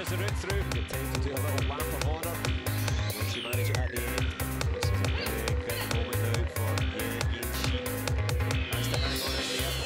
Here's the route through. It tends to do a little lap of honour. She managed it at the end. This is a big, big moment now for Ye Yen Shin. That's the hang on at the end.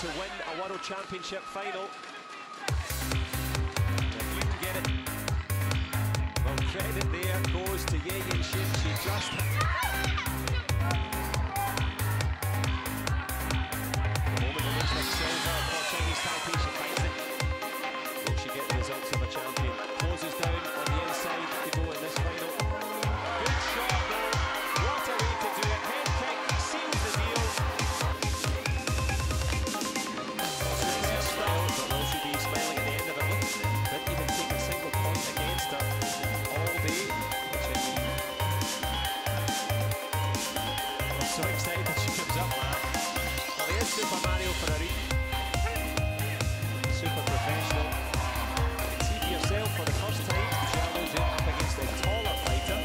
To win a World Championship final. If you can get it, well, credit there goes to Ye Yen Shin. She just the moment it looks like silver for Chinese Taipei. She finds it. Will she get the results of a champion? Closes down on the inside to go in this final. Good shot though. What a way to do it. Head kick seals the deal. So excited that she comes up last. Well, here's Super Mario Ferrari. Super professional. You can see for yourself for the first time, Charlo's in up against a taller fighter.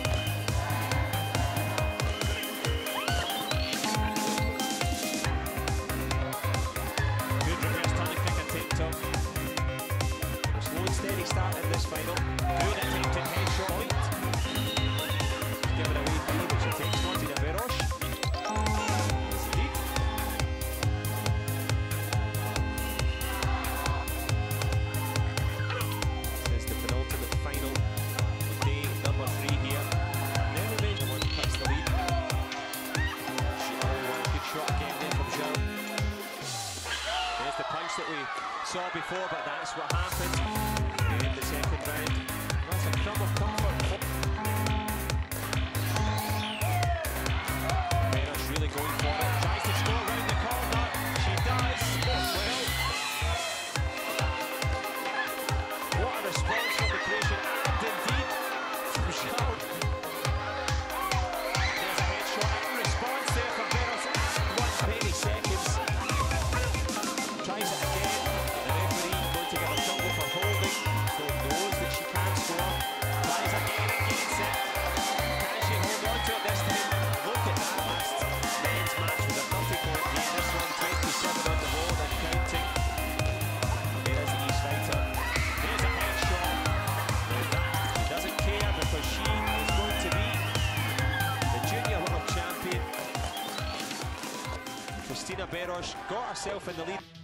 Good reverse turning kick and take top. A slow and steady start in this final. Good attempted headshot. Give it away for you, which will take Christina Beros. That we saw before, but that's what happened in the second round. That's a crumb of comfort. Beros really going for it, tries to score around the corner. She does as well. What a response from the creation, and indeed from Charles. There's a headshot in response there from Beros at 120 seconds. Christina Beros got herself in the lead.